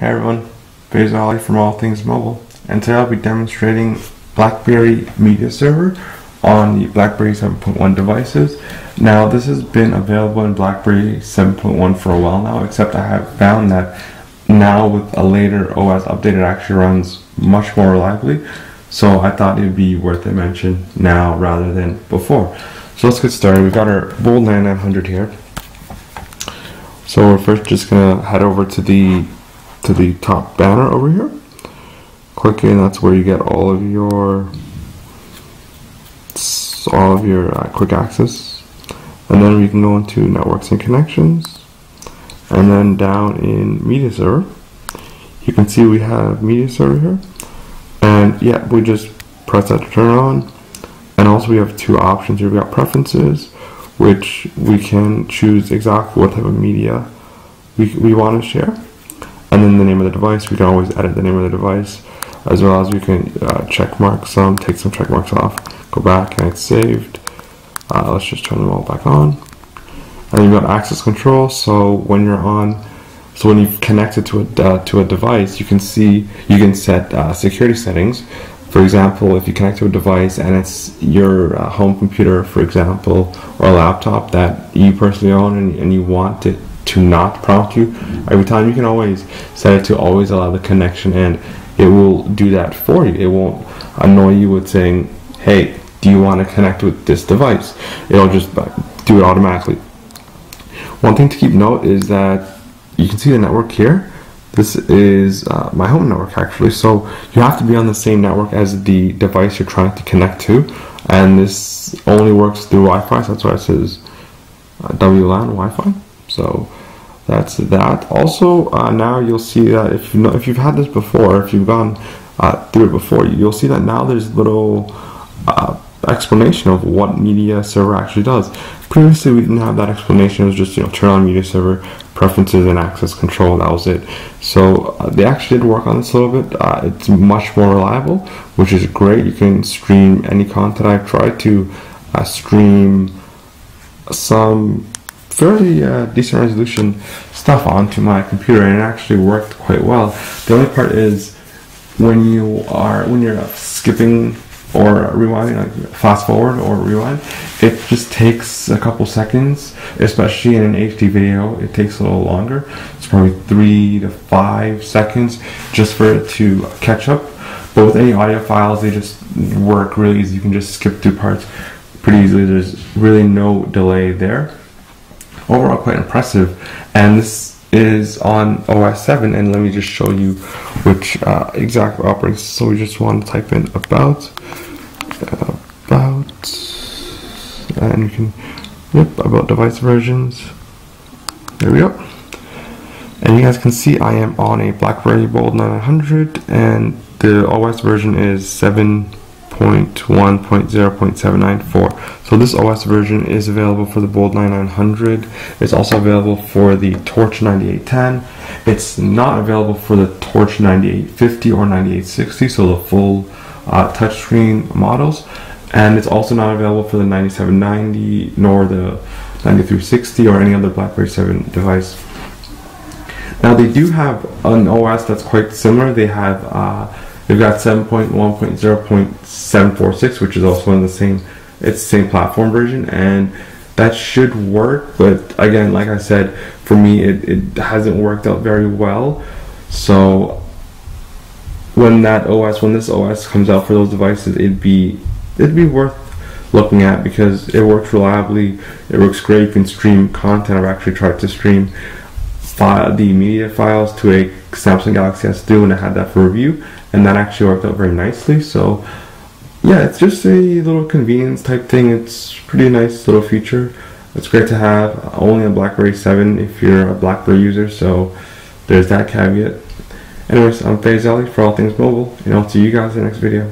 Hey everyone, Faisal Ali from All Things Mobile, and today I'll be demonstrating BlackBerry Media Server on the BlackBerry 7.1 devices. Now this has been available in BlackBerry 7.1 for a while now, except I have found that now with a later OS update it actually runs much more reliably, so I thought it would be worth a mention now rather than before. So let's get started. We've got our Bold 9900 here. So we're first just going to head over to the top banner over here. Click in, that's where you get all of your quick access. And then we can go into networks and connections. And then down in media server, you can see we have media server here. And yeah, we just press that to turn on. And also we have two options here. We've got preferences, which we can choose exactly what type of media we want to share, and then the name of the device. We can always edit the name of the device, as well as we can check mark some, take some check marks off, go back, and it's saved. Let's just turn them all back on. And you've got access control, so when you're on, so when you've connected to a device, you can see you can set security settings. For example, if you connect to a device and it's your home computer, for example, or a laptop that you personally own and you want it to not prompt you every time, you can always set it to always allow the connection and it will do that for you. It won't annoy you with saying, hey, do you want to connect with this device? It'll just do it automatically. One thing to keep note is that you can see the network here. This is my home network actually, so you have to be on the same network as the device you're trying to connect to, and this only works through Wi-Fi, so that's why it says WLAN Wi-Fi. So that's that. Also now you'll see that if you've had this before, if you've gone through it before, you'll see that now there's little explanation of what media server actually does. Previously we didn't have that explanation. It was just, you know, turn on media server, preferences, and access control. That was it. So they actually did work on this a little bit. It's much more reliable, which is great. You can stream any content. I've tried to stream some fairly decent resolution stuff onto my computer, and it actually worked quite well. The only part is when you're skipping or rewinding, like fast forward or rewind, it just takes a couple seconds, especially in an HD video. It takes a little longer. It's probably 3 to 5 seconds just for it to catch up. But with any audio files, they just work really easy. You can just skip through parts pretty easily. There's really no delay there. Overall, quite impressive. And this is on OS 7, and let me just show you which exact operating system. So we just want to type in about, and you can, yep, about device versions. There we go. And you guys can see I am on a BlackBerry Bold 9900, and the OS version is 7.1.0.794. So this OS version is available for the Bold 9900. It's also available for the Torch 9810. It's not available for the Torch 9850 or 9860, so the full touchscreen models. And it's also not available for the 9790 nor the 9360 or any other BlackBerry 7 device. Now they do have an OS that's quite similar. They have they've got 7.1.0.746, which is also in the same, it's the same platform version, and that should work. But again, like I said, for me, it hasn't worked out very well. So when this OS comes out for those devices, it'd be worth looking at because it works reliably. It works great. You can stream content. I've actually tried to stream the media files to a Samsung Galaxy S 2, and I had that for review, and that actually worked out very nicely. So yeah, it's just a little convenience type thing. It's pretty nice little feature. It's great to have only on BlackBerry 7 if you're a BlackBerry user, so there's that caveat. Anyways, I'm Faisal Ali for All Things Mobile, and I'll see you guys in the next video.